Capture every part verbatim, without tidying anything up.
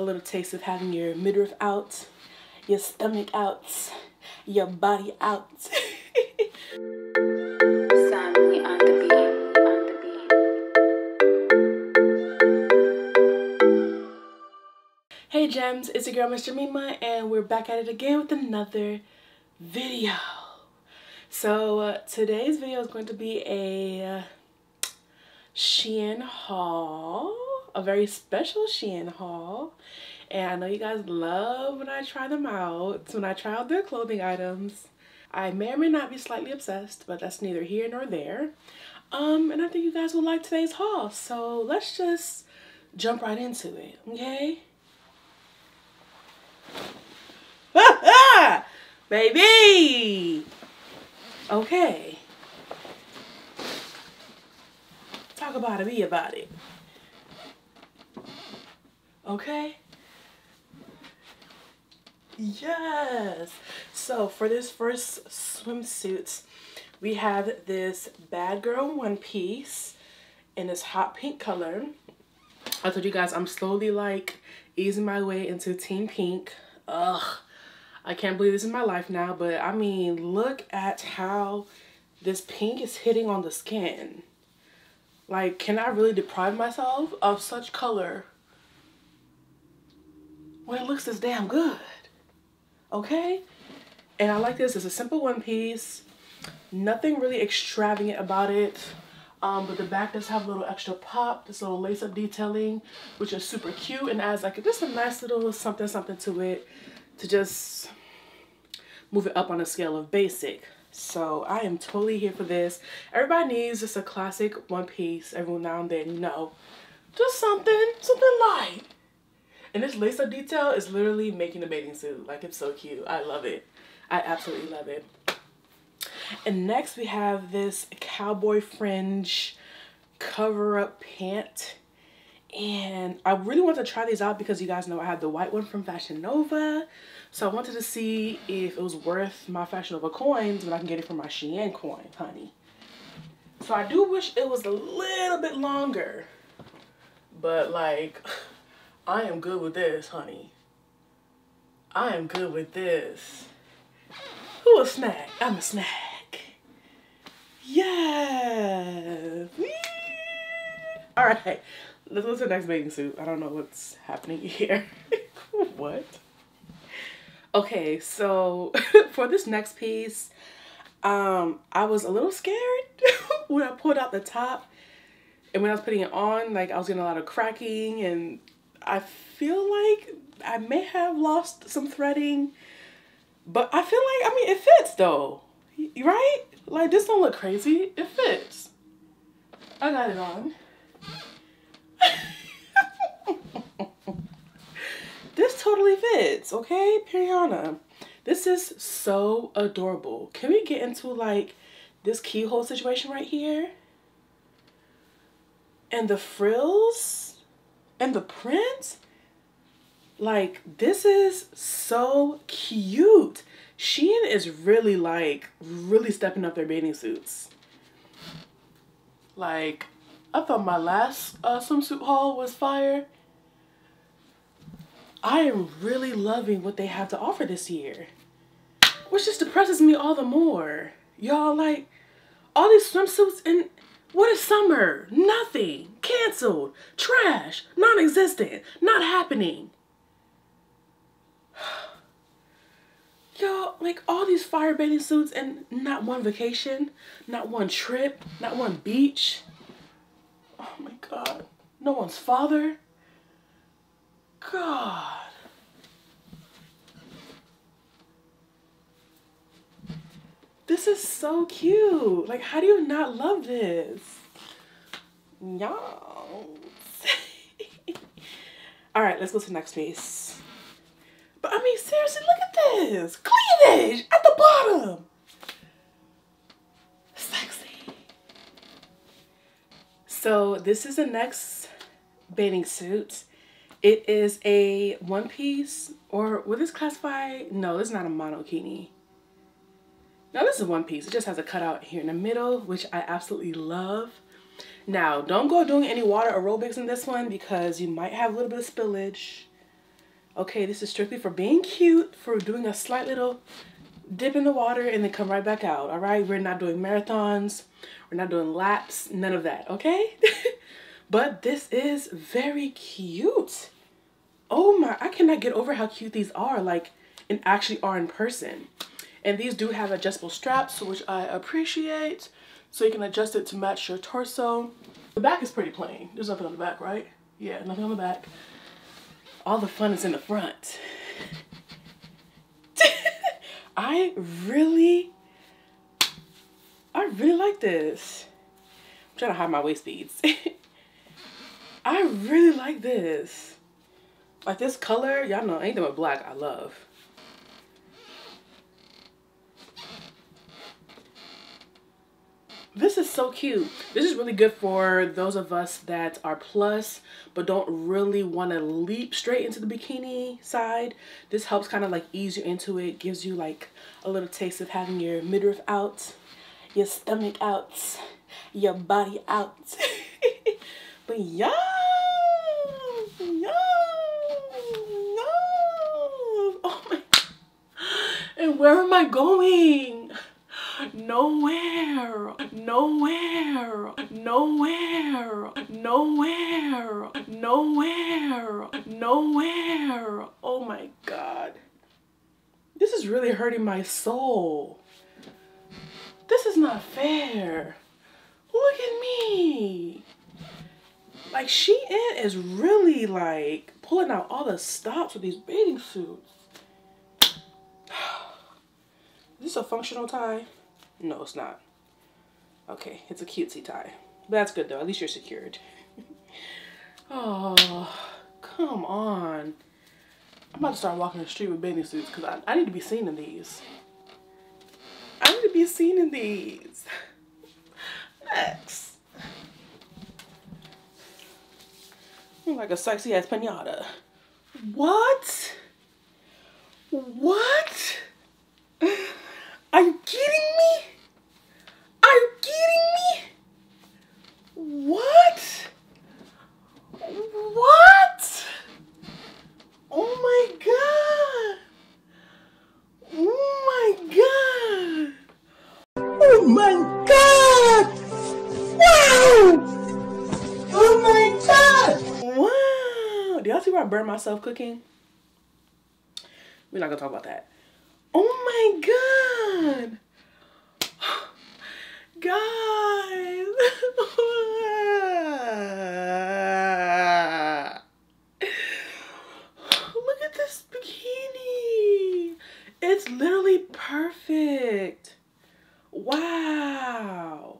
a little taste of having your midriff out, your stomach out, your body out. Hey gems, it's your girl MissJemima, and we're back at it again with another video. So uh, today's video is going to be a uh, Shein haul, a very special Shein haul. And I know you guys love when I try them out, when I try out their clothing items. I may or may not be slightly obsessed, but that's neither here nor there. Um, and I think you guys will like today's haul. So let's just jump right into it, okay? Baby! Okay. Talk about it, be about it. Okay? Yes! So for this first swimsuit, we have this Bad Girl one piece in this hot pink color. I told you guys I'm slowly like easing my way into teen pink. Ugh. I can't believe this is my life now, but I mean, look at how this pink is hitting on the skin. Like, can I really deprive myself of such color when it looks this damn good? Okay? And I like this. It's a simple one piece. Nothing really extravagant about it. Um, but the back does have a little extra pop, this little lace-up detailing, which is super cute and adds like just a nice little something something to it, to just move it up on a scale of basic. So I am totally here for this. Everybody needs just a classic one piece every now and then, you know, just something, something light. And this lace-up detail is literally making a bathing suit. Like, it's so cute. I love it. I absolutely love it. And next we have this cowboy fringe cover-up pant. And I really want to try these out because you guys know I had the white one from Fashion Nova. So I wanted to see if it was worth my Fashion Nova coins when I can get it from my Shein coin, honey. So I do wish it was a little bit longer. But like, I am good with this, honey. I am good with this. Who a snack? I'm a snack. Yes. Alright. Let's go to the next bathing suit. I don't know what's happening here. What? Okay, so for this next piece, um, I was a little scared when I pulled out the top. And when I was putting it on, like, I was getting a lot of cracking. And I feel like I may have lost some threading. But I feel like, I mean, it fits, though. Right? Like, this don't look crazy. It fits. I got it on. This totally fits, okay, Rihanna. This is so adorable. Can we get into like this keyhole situation right here? And the frills and the print? Like, this is so cute. Shein is really like really stepping up their bathing suits. Like, I thought my last uh, swimsuit haul was fire. I am really loving what they have to offer this year, which just depresses me all the more. Y'all, like, all these swimsuits and what is summer? Nothing. Canceled. Trash. Non-existent. Not happening. Y'all, like, all these fire bathing suits and not one vacation, not one trip, not one beach. Oh my God, no one's father. God. This is so cute. Like, how do you not love this? Y'all. All right, let's go to the next piece. But I mean, seriously, look at this. Cleavage at the bottom. So this is the next bathing suit. It is a one piece, or would this classify? No, this is not a monokini. Now this is one piece. It just has a cutout here in the middle, which I absolutely love. Now, don't go doing any water aerobics in this one because you might have a little bit of spillage. okay, this is strictly for being cute, for doing a slight little dip in the water and then come right back out, all right? We're not doing marathons. We're not doing laps, none of that, okay? But this is very cute. Oh my, I cannot get over how cute these are, like, and actually are in person. And these do have adjustable straps, which I appreciate. So you can adjust it to match your torso. The back is pretty plain. There's nothing on the back, right? Yeah, nothing on the back. All the fun is in the front. I really, I really like this. I'm trying to hide my waist beads. I really like this. Like this color, y'all know anything but black I love. This is so cute. This is really good for those of us that are plus but don't really want to leap straight into the bikini side. This helps kind of like ease you into it. Gives you like a little taste of having your midriff out, your stomach out, your body out. But yeah, yeah, yeah. Oh my. And where am I going? Nowhere, nowhere, nowhere, nowhere, nowhere, nowhere. Oh my God. This is really hurting my soul. This is not fair. Look at me. Like Shein is really like pulling out all the stops with these bathing suits. Is this a functional tie? No, it's not. Okay, it's a cutesy tie. But that's good though, at least you're secured. Oh, come on. I'm about to start walking the street with bathing suits because I, I need to be seen in these. I need to be seen in these. Next. I'm like a sexy ass pinata. What? What? Are you kidding me? Are you kidding me? What? What? Oh my God. Oh my God. Oh my God. Wow. Oh my God. Wow. Do y'all see where I burned myself cooking? We're not gonna talk about that. Oh my God. Guys. Look at this bikini. It's literally perfect. Wow.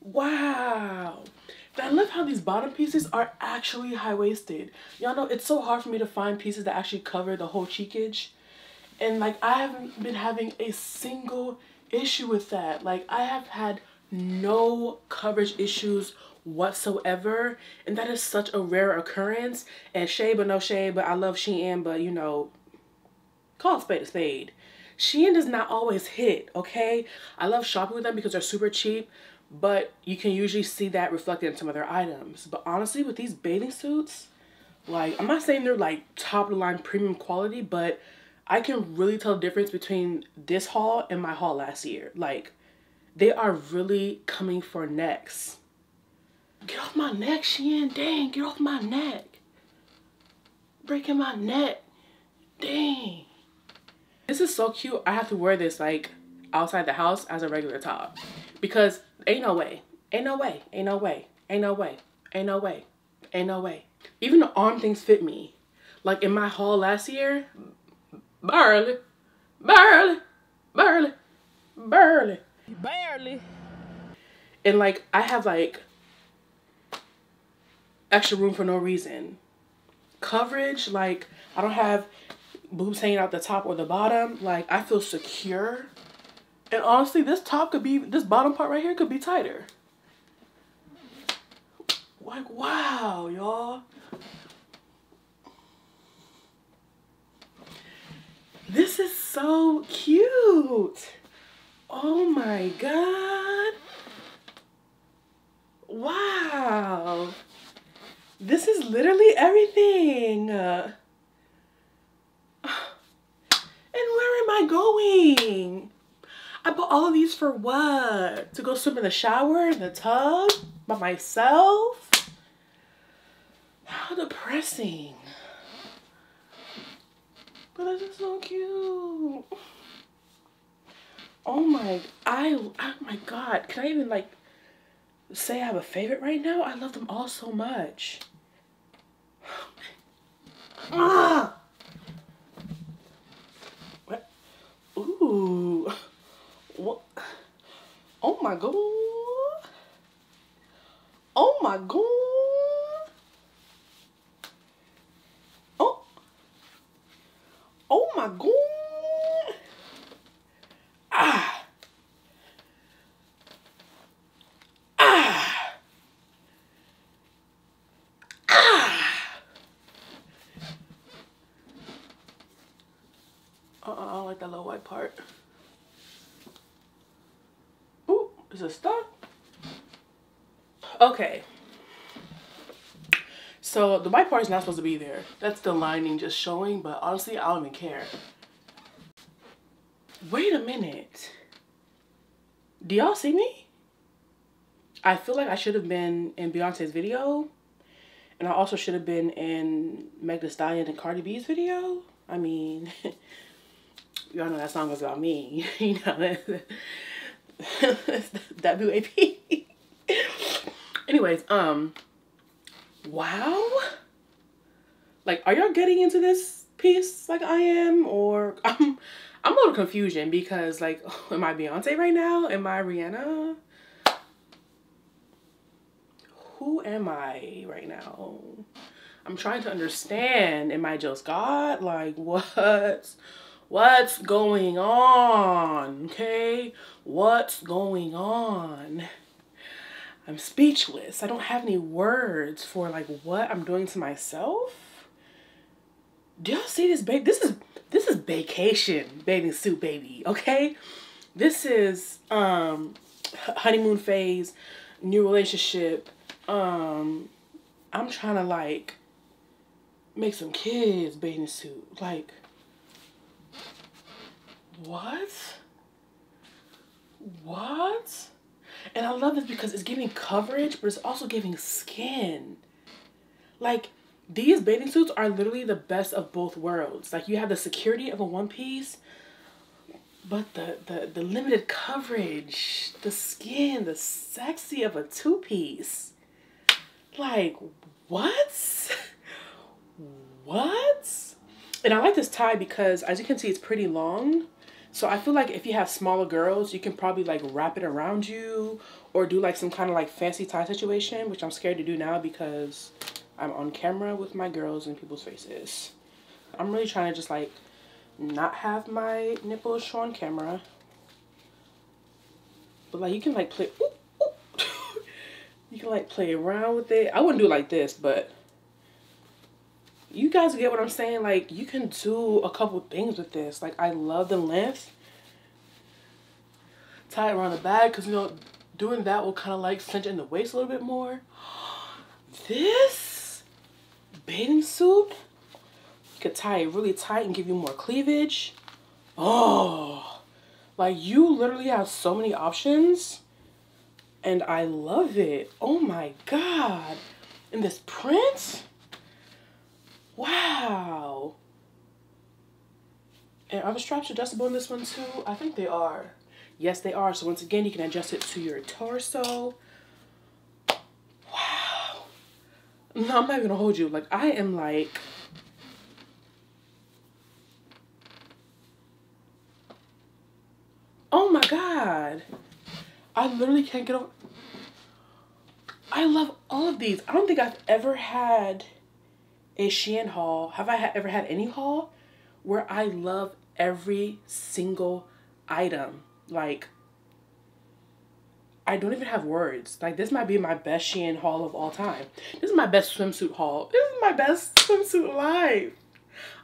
Wow. I love how these bottom pieces are actually high-waisted. Y'all know it's so hard for me to find pieces that actually cover the whole cheekage. And like I haven't been having a single issue with that. Like I have had no coverage issues whatsoever, and that is such a rare occurrence. And shade but no shade, but I love Shein, but you know, call a spade a spade. Shein does not always hit, okay? I love shopping with them because they're super cheap, but you can usually see that reflected in some of their items. But honestly, with these bathing suits, like I'm not saying they're like top of the line premium quality, but I can really tell the difference between this haul and my haul last year. Like, they are really coming for necks. Get off my neck, Shein. Dang, get off my neck. Breaking my neck. Dang. This is so cute. I have to wear this, like, outside the house as a regular top. Because ain't no way. Ain't no way. Ain't no way. Ain't no way. Ain't no way. Ain't no way. Even the arm things fit me. Like, in my haul last year... Barely, barely, barely, barely, barely. And like, I have like extra room for no reason. Coverage, like I don't have boobs hanging out the top or the bottom. Like I feel secure. And honestly, this top could be, this bottom part right here could be tighter. Like, wow, y'all. This is so cute. Oh my God. Wow. This is literally everything. bought all of these for what? To go swim in the shower, in the tub, by myself? How depressing. But this is so cute. Oh my, I, oh my God. Can I even like say I have a favorite right now? I love them all so much. Ah! What? Ooh. What? Oh my God. Oh my God. God. Ah. Ah. Ah. Uh-uh, I don't like that little white part. Ooh, is it stuck? Okay. So the white part is not supposed to be there. That's the lining just showing, but honestly, I don't even care. Wait a minute. Do y'all see me? I feel like I should have been in Beyonce's video, and I also should have been in Megan Thee Stallion and Cardi B's video. I mean, y'all know that song was about me. You know, W A P. Anyways, um. Wow, like, are y'all getting into this piece like I am? Or I'm I'm a little confusion because, like, oh, am I Beyonce right now? Am I Rihanna? Who am I right now? I'm trying to understand. Am I Jill Scott? Like, what's what's going on? Okay, what's going on? I'm speechless. I don't have any words for like what I'm doing to myself. Do y'all see this, babe? This is this is vacation bathing suit, baby. Okay, this is um honeymoon phase, new relationship. Um, I'm trying to like make some kids bathing suit. Like what? What? And I love this because it's giving coverage, but it's also giving skin. Like, these bathing suits are literally the best of both worlds. Like, you have the security of a one piece, but the, the, the limited coverage, the skin, the sexy of a two piece. Like, what? What? And I like this tie because, as you can see, it's pretty long. So I feel like if you have smaller girls, you can probably like wrap it around you or do like some kind of like fancy tie situation, which I'm scared to do now because I'm on camera with my girls in people's faces. I'm really trying to just like not have my nipples show on camera. But like you can like play, ooh, ooh. You can like play around with it. I wouldn't do it like this, but you guys get what I'm saying? Like, you can do a couple things with this. Like, I love the length. Tie it around the bag because, you know, doing that will kind of, like, cinch in the waist a little bit more. This bathing suit, you could tie it really tight and give you more cleavage. Oh, like, you literally have so many options. And I love it. Oh, my God. And this print... Wow. And are the straps adjustable in this one too? I think they are. Yes, they are. So once again, you can adjust it to your torso. Wow. No, I'm not even gonna hold you. Like, I am like... Oh my God. I literally can't get over... I love all of these. I don't think I've ever had... a Shein haul. Have I ha ever had any haul where I love every single item? Like, I don't even have words. Like, this might be my best Shein haul of all time. This is my best swimsuit haul. This is my best swimsuit life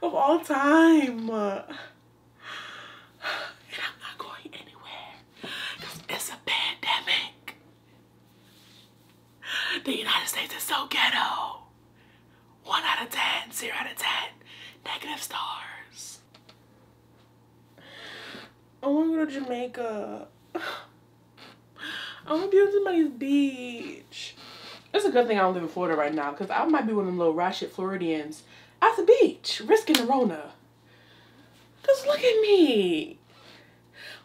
of all time. Uh, and I'm not going anywhere because it's a pandemic. The United States is so ghetto. One out of ten, zero out of ten, negative stars. I want to go to Jamaica. I want to be on somebody's beach. It's a good thing I don't live in Florida right now, because I might be one of them little ratchet Floridians at the beach, risking the Rona. Just look at me.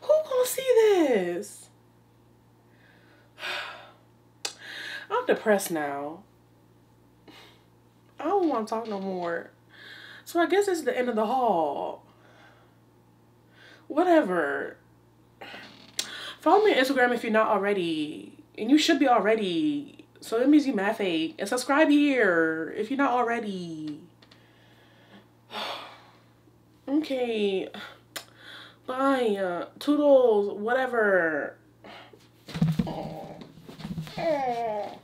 Who gonna see this? I'm depressed now. I don't want to talk no more. So I guess it's the end of the haul. Whatever. Follow me on Instagram if you're not already. And you should be already. So that means you math ache. And subscribe here if you're not already. Okay. Bye. Uh, toodles. Whatever. Oh. Oh.